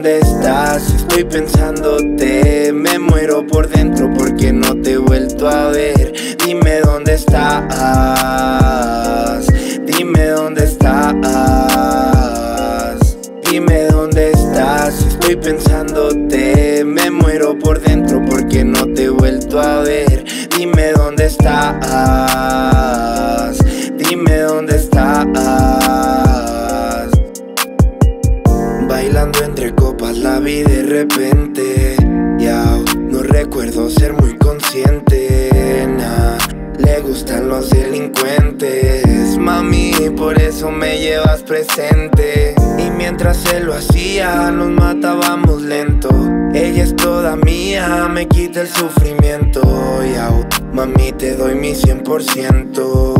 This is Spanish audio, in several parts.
dónde estás, estoy pensándote. Me muero por dentro porque no te he vuelto a ver. Dime dónde estás, dime dónde estás, dime dónde estás, estoy pensándote. Me muero por dentro porque no te he vuelto a ver. Dime dónde estás, dime dónde estás. Bailando entre copas la vi de repente, yeah. No recuerdo ser muy consciente, nah. Le gustan los delincuentes, mami, por eso me llevas presente. Y mientras él lo hacía, nos matábamos lento. Ella es toda mía, me quita el sufrimiento, yeah. Mami, te doy mi 100%.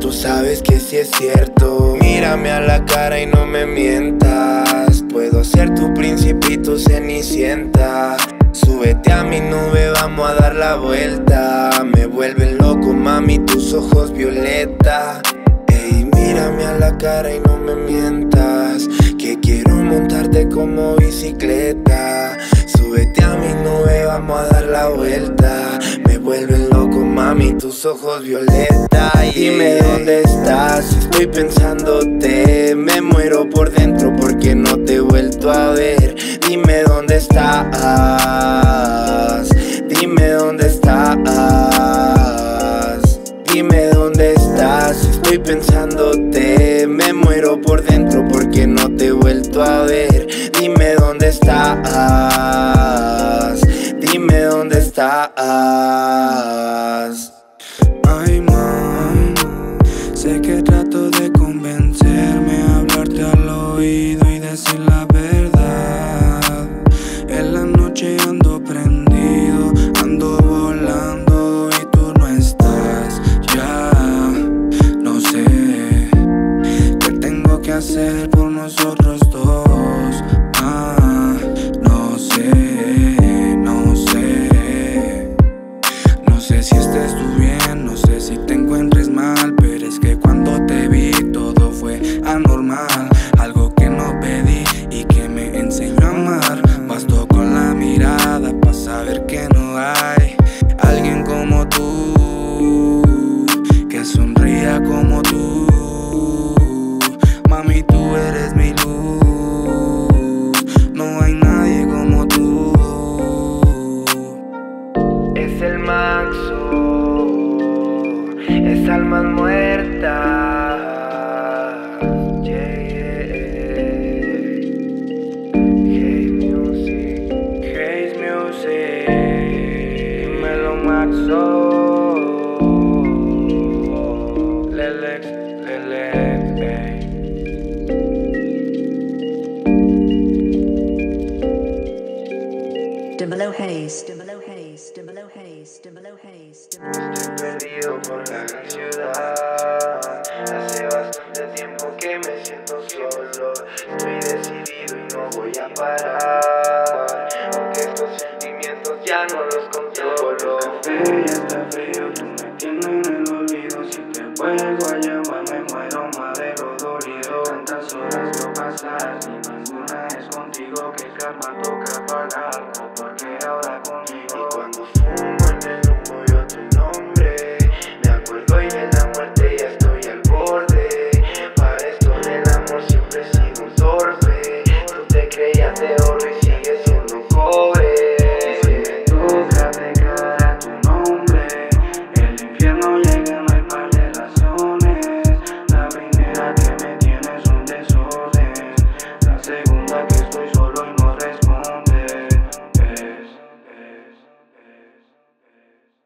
Tú sabes que sí es cierto. Mírame a la cara y no me mientas. Puedo ser tu principito cenicienta. Súbete a mi nube, vamos a dar la vuelta. Me vuelven loco, mami, tus ojos violeta. Ey, mírame a la cara y no me mientas, que quiero montarte como bicicleta. Súbete a mi nube, vamos a dar la vuelta. Me vuelven loco, mami, tus ojos violeta. Dime dónde estás, estoy pensándote. Me muero por dentro porque no te he vuelto a ver. Dime dónde estás, dime dónde estás, dime dónde estás, estoy pensándote. Me muero por dentro porque no te he vuelto a ver. Dime dónde estás, dime dónde estás. Ay, man, sé que trato de convencerme, hablarte al oído y decir la verdad. En la noche ando prendido, ando volando y tú no estás, ya. No sé qué tengo que hacer por nosotros dos. Ah, no sé, no sé. No sé si estés tú bien, no sé si te encuentres mal, pero es que cuando te vi todo fue anormal. Algo que no pedí y que me enseñó a amar. Bastó con la mirada para saber que no hay alguien como tú, que sonría como tú. Mami, tú eres mi luz. El Makxo es almas muertas. Haze music, dímelo Makxo. Lelex, lelex, ey. Dímelo Haze. Dímelo Haze, dímelo Haze. Estoy perdido por la gran ciudad. Hace bastante tiempo que me siento solo. Estoy decidido y no voy a parar, aunque estos sentimientos ya no los controlo. Está frío, tú me tienes en el olvido. Si te vuelvo a llamar me muero madero dolido. Tantas horas no pasas, ni ninguna es contigo. Que calma toca pagar.